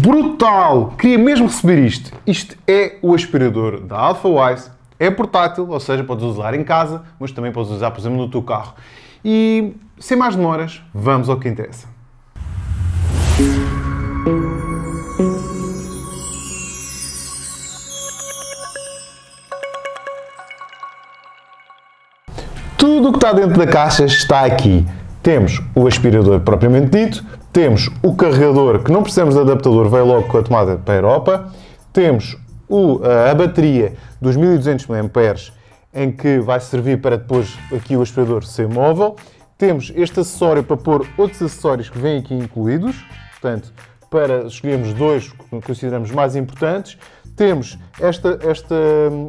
brutal! Queria mesmo receber isto. Isto é o aspirador da Alfawise. É portátil, ou seja, podes usar em casa, mas também podes usar, por exemplo, no teu carro. E, sem mais demoras, vamos ao que interessa. Tudo o que está dentro da caixa está aqui. Temos o aspirador propriamente dito, temos o carregador, que não precisamos de adaptador, veio logo com a tomada para a Europa, temos a bateria dos 1200 mAh, em que vai servir para depois aqui o aspirador ser móvel. Temos este acessório para pôr outros acessórios que vêm aqui incluídos, portanto, para escolhermos dois que consideramos mais importantes. Temos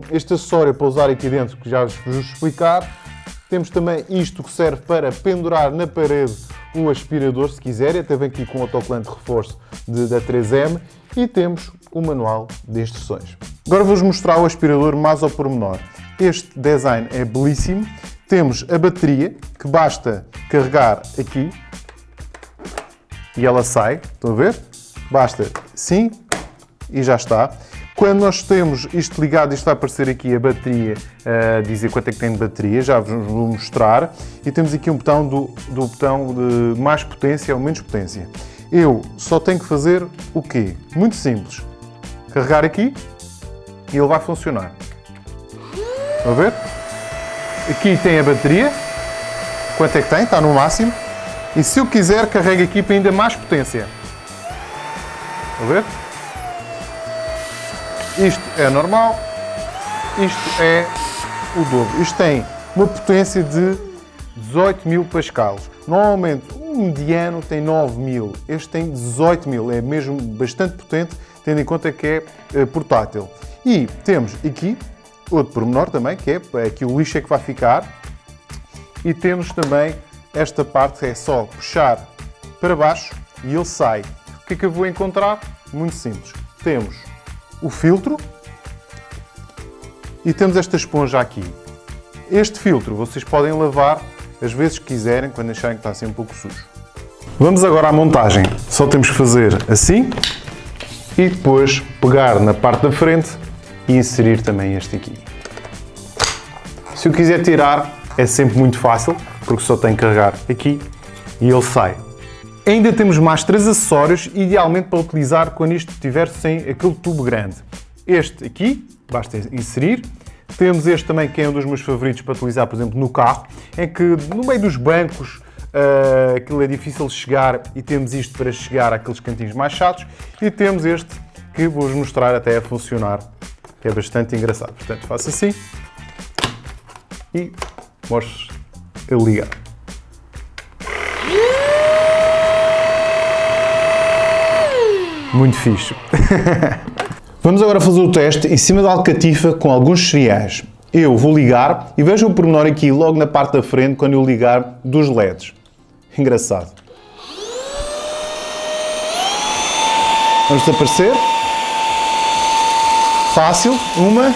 este acessório para usar aqui dentro, que já vos explicar. Temos também isto que serve para pendurar na parede o aspirador, se quiserem, até vem aqui com o autocolante de reforço da 3M. E temos o manual de instruções. Agora vou-vos mostrar o aspirador mais ao pormenor. Este design é belíssimo. Temos a bateria, que basta carregar aqui e ela sai, estão a ver? Basta sim e já está. Quando nós temos isto ligado, isto vai aparecer aqui a bateria, a dizer quanto é que tem de bateria, já vos vou mostrar. E temos aqui um botão do botão de mais potência ou menos potência. Eu só tenho que fazer o quê? Muito simples. Carregar aqui e ele vai funcionar. Estão a ver? Aqui tem a bateria. Quanto é que tem? Está no máximo. E se eu quiser, carrego aqui para ainda mais potência. Estão a ver? Isto é normal, isto é o dobro. Isto tem uma potência de 18.000 pascales. Normalmente, um mediano tem 9.000, este tem 18.000, é mesmo bastante potente, tendo em conta que é portátil. E temos aqui outro pormenor também, que é aqui o lixo é que vai ficar. E temos também esta parte, que é só puxar para baixo e ele sai. O que é que eu vou encontrar? Muito simples. Temos o filtro e temos esta esponja aqui. Este filtro vocês podem lavar as vezes que quiserem, quando acharem que está assim um pouco sujo. Vamos agora à montagem. Só temos que fazer assim e depois pegar na parte da frente e inserir também este aqui. Se eu quiser tirar, é sempre muito fácil, porque só tenho que carregar aqui e ele sai. Ainda temos mais 3 acessórios, idealmente para utilizar quando isto estiver sem aquele tubo grande. Este aqui, basta inserir. Temos este também, que é um dos meus favoritos para utilizar, por exemplo, no carro, em que no meio dos bancos aquilo é difícil de chegar e temos isto para chegar àqueles cantinhos mais chatos. E temos este, que vou-vos mostrar até a funcionar, que é bastante engraçado. Portanto, faço assim e mostro a ligar. Muito fixe. Vamos agora fazer o teste em cima da Alcatifa com alguns cereais. Eu vou ligar e vejo o pormenor aqui logo na parte da frente quando eu ligar dos LEDs. Engraçado. Vamos desaparecer. Fácil. 1,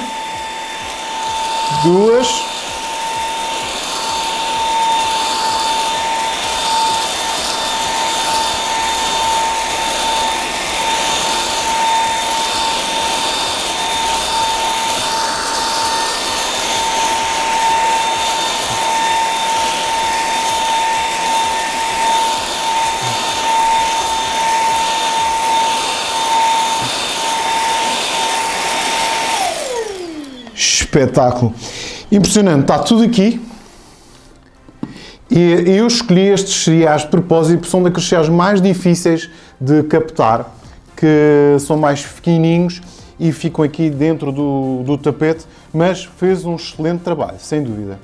2... Espetáculo! Impressionante, está tudo aqui. E eu escolhi estes cereais de propósito, porque são daqueles cereais mais difíceis de captar, que são mais pequenininhos e ficam aqui dentro do tapete, mas fez um excelente trabalho, sem dúvida.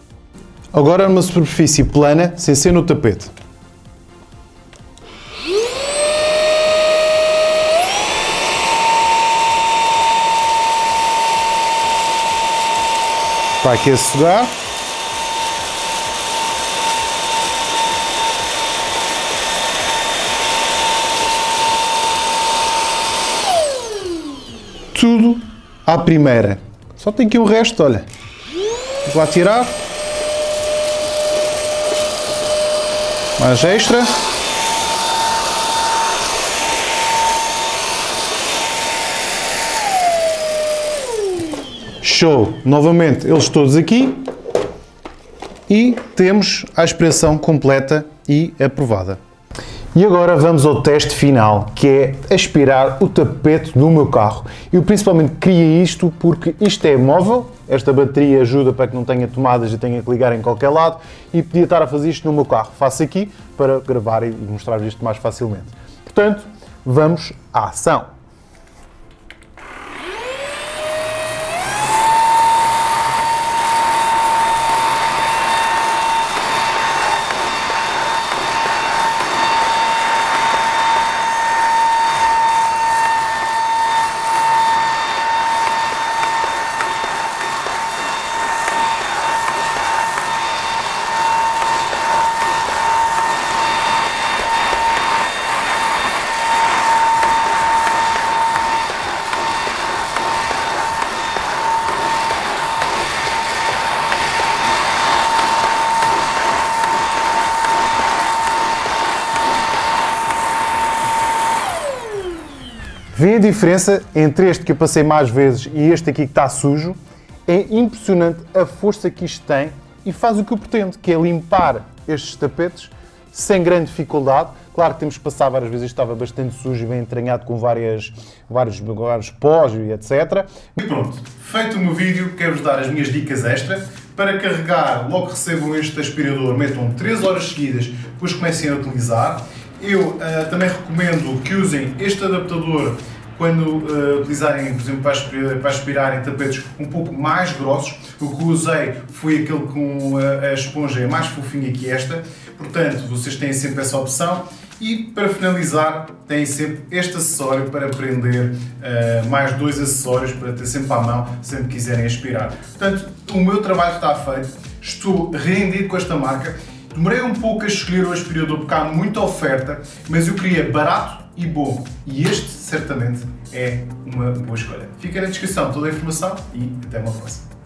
Agora numa superfície plana, sem ser no tapete. Está aqui a sugar. Tudo à primeira. Só tem aqui o resto, olha. Vamos lá tirar. Mais extra. Show. Novamente, eles todos aqui. E temos a expressão completa e aprovada. E agora vamos ao teste final, que é aspirar o tapete do meu carro. Eu principalmente queria isto porque isto é móvel, esta bateria ajuda para que não tenha tomadas e tenha que ligar em qualquer lado, e podia estar a fazer isto no meu carro. Faço aqui para gravar e mostrar-vos isto mais facilmente. Portanto, vamos à ação. Vêem a diferença entre este que eu passei mais vezes e este aqui que está sujo? É impressionante a força que isto tem e faz o que eu pretendo, que é limpar estes tapetes sem grande dificuldade. Claro que temos que passar várias vezes, estava bastante sujo e bem entranhado com vários pós e etc. E pronto, feito o meu vídeo, quero-vos dar as minhas dicas extra. Para carregar, logo que recebam este aspirador, metam 3 horas seguidas, depois comecem a utilizar. Eu também recomendo que usem este adaptador quando utilizarem, por exemplo, para aspirarem tapetes um pouco mais grossos. O que usei foi aquele com a esponja é mais fofinha que esta, portanto vocês têm sempre essa opção. E para finalizar, têm sempre este acessório para prender mais 2 acessórios para ter sempre à mão, sempre quiserem aspirar. Portanto, o meu trabalho está feito, estou rendido com esta marca. Demorei um pouco a escolher o aspirador porque há muita oferta, mas eu queria barato e bom, e este certamente é uma boa escolha. Fica na descrição toda a informação e até uma próxima.